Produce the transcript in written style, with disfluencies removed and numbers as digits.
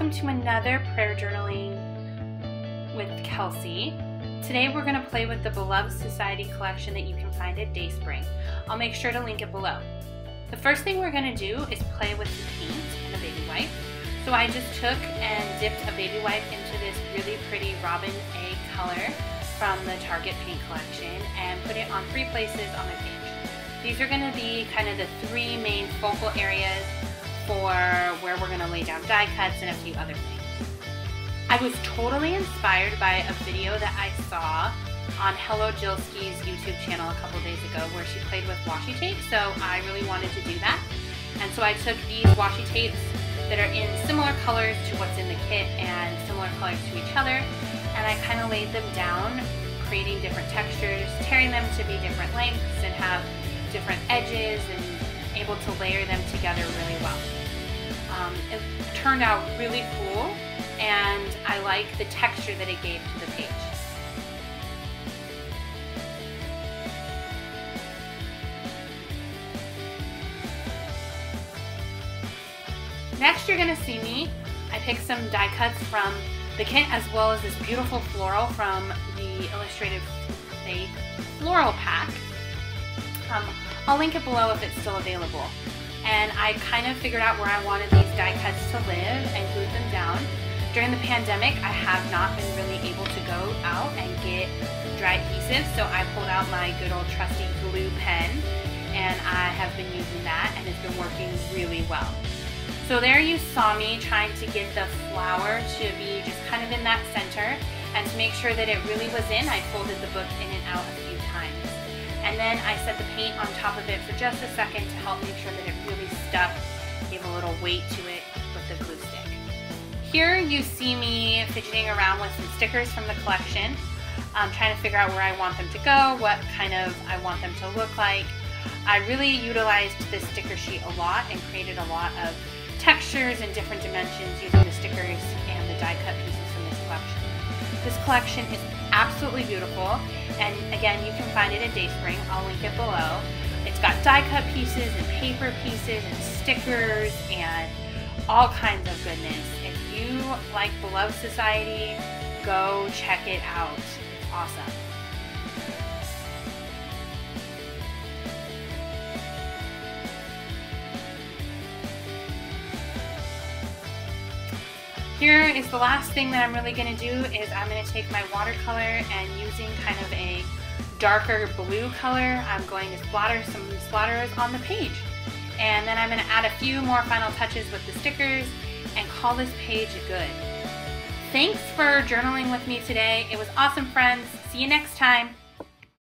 welcome to another prayer journaling with Kelsey. Today we're going to play with the Beloved Society collection that you can find at DaySpring. I'll make sure to link it below. The first thing we're going to do is play with some paint and a baby wipe. So I just took and dipped a baby wipe into this really pretty robin egg color from the Target paint collection and put it on three places on the page. These are going to be kind of the three main focal areas for where we're going to lay down die cuts and a few other things. I was totally inspired by a video that I saw on Hello Jillisky's YouTube channel a couple days ago where she played with washi tape, so I really wanted to do that. And so I took these washi tapes that are in similar colors to what's in the kit and similar colors to each other, and I kind of laid them down, creating different textures, tearing them to be different lengths and have different edges and able to layer them together really well. It turned out really cool, and I like the texture that it gave to the page. Next, you're going to see me. I picked some die cuts from the kit as well as this beautiful floral from the Illustrated Faith floral pack. I'll link it below if it's still available. And I kind of figured out where I wanted these die cuts to live and glued them down. During the pandemic, I have not been really able to go out and get dry adhesive, so I pulled out my good old trusty glue pen, and I have been using that, and it's been working really well. So there you saw me trying to get the flower to be just kind of in that center, and to make sure that it really was in, I folded the book in and out a few times. And then I set the paint on top of it for just a second to help make sure that it really stuck, gave a little weight to it with the glue stick. Here you see me fidgeting around with some stickers from the collection. I'm trying to figure out where I want them to go, what kind of I want them to look like. I really utilized this sticker sheet a lot and created a lot of textures and different dimensions using the stickers and the die cut pieces from this collection. This collection is absolutely beautiful, and again, you can find it at DaySpring. I'll link it below. It's got die cut pieces and paper pieces and stickers and all kinds of goodness. If you like Beloved Society, go check it out. It's awesome. Here is the last thing that I'm really going to do is I'm going to take my watercolor and using kind of a darker blue color, I'm going to splatter some splatters on the page. And then I'm going to add a few more final touches with the stickers and call this page good. Thanks for journaling with me today. It was awesome, friends. See you next time.